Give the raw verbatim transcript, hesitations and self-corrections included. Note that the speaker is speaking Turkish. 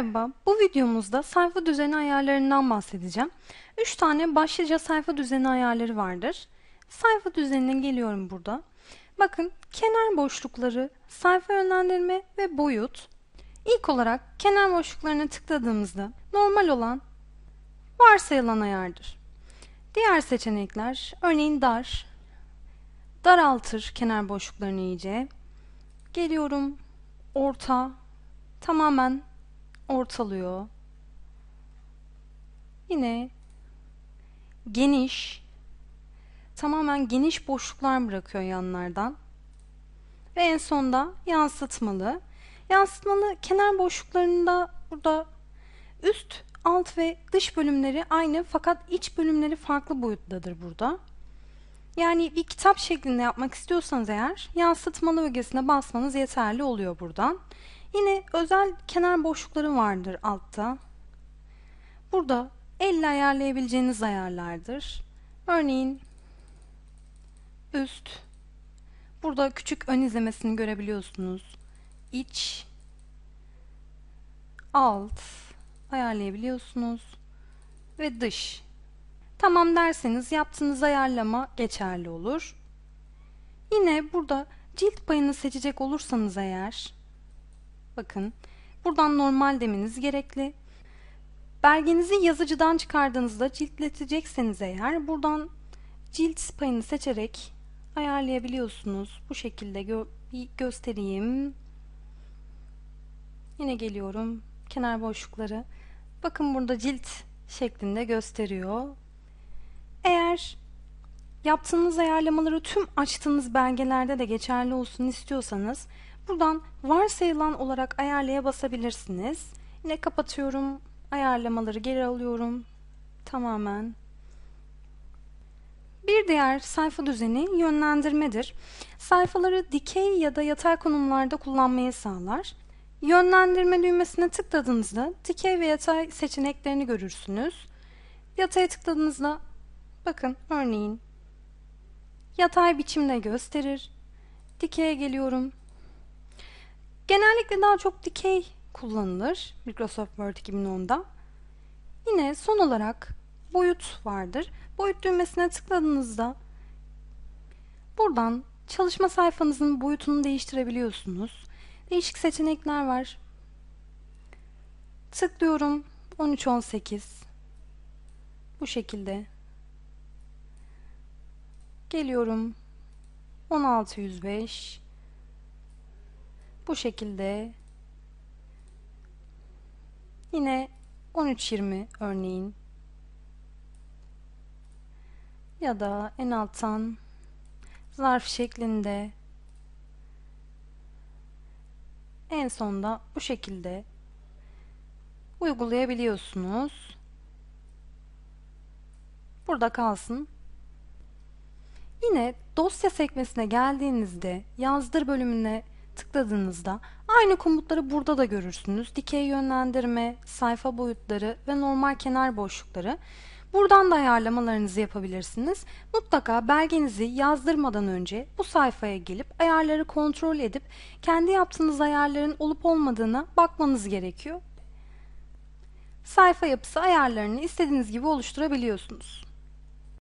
Merhaba, bu videomuzda sayfa düzeni ayarlarından bahsedeceğim. üç tane başlıca sayfa düzeni ayarları vardır. Sayfa düzenine geliyorum burada. Bakın, kenar boşlukları, sayfa yönlendirme ve boyut. İlk olarak kenar boşluklarına tıkladığımızda normal olan varsayılan ayardır. Diğer seçenekler, örneğin dar, daraltır kenar boşluklarını iyice. Geliyorum, orta, tamamen ortalıyor. Yine geniş, tamamen geniş boşluklar bırakıyor yanlardan. Ve en sonda yansıtmalı. Yansıtmalı kenar boşluklarında burada üst, alt ve dış bölümleri aynı, fakat iç bölümleri farklı boyuttadır burada. Yani bir kitap şeklinde yapmak istiyorsanız eğer yansıtmalı ögesine basmanız yeterli oluyor buradan. Yine özel kenar boşlukları vardır altta. Burada elle ayarlayabileceğiniz ayarlardır. Örneğin üst. Burada küçük ön izlemesini görebiliyorsunuz. İç, alt ayarlayabiliyorsunuz ve dış. Tamam derseniz yaptığınız ayarlama geçerli olur. Yine burada cilt payını seçecek olursanız eğer, bakın, buradan normal demeniz gerekli. Belgenizi yazıcıdan çıkardığınızda ciltletecekseniz eğer buradan cilt payını seçerek ayarlayabiliyorsunuz. Bu şekilde gö bir göstereyim. Yine geliyorum kenar boşlukları. Bakın burada cilt şeklinde gösteriyor. Eğer yaptığınız ayarlamaları tüm açtığınız belgelerde de geçerli olsun istiyorsanız buradan varsayılan olarak ayarlaya basabilirsiniz. Yine kapatıyorum. Ayarlamaları geri alıyorum. Tamamen. Bir diğer sayfa düzeni yönlendirmedir. Sayfaları dikey ya da yatay konumlarda kullanmayı sağlar. Yönlendirme düğmesine tıkladığınızda dikey ve yatay seçeneklerini görürsünüz. Yataya tıkladığınızda bakın örneğin yatay biçimde gösterir. Dikeye geliyorum. Genellikle daha çok dikey kullanılır Microsoft Word iki bin onda. Yine son olarak boyut vardır. Boyut düğmesine tıkladığınızda buradan çalışma sayfanızın boyutunu değiştirebiliyorsunuz. Değişik seçenekler var. Tıklıyorum on üç on sekiz. Bu şekilde. Geliyorum on altı yüz beş. Bu şekilde. Yine on üç yirmi örneğin. Ya da en alttan zarf şeklinde. En sonda bu şekilde uygulayabiliyorsunuz. Burada kalsın. Yine dosya sekmesine geldiğinizde yazdır bölümüne tıkladığınızda aynı komutları burada da görürsünüz. Dikey yönlendirme, sayfa boyutları ve normal kenar boşlukları. Buradan da ayarlamalarınızı yapabilirsiniz. Mutlaka belgenizi yazdırmadan önce bu sayfaya gelip ayarları kontrol edip kendi yaptığınız ayarların olup olmadığına bakmanız gerekiyor. Sayfa yapısı ayarlarını istediğiniz gibi oluşturabiliyorsunuz.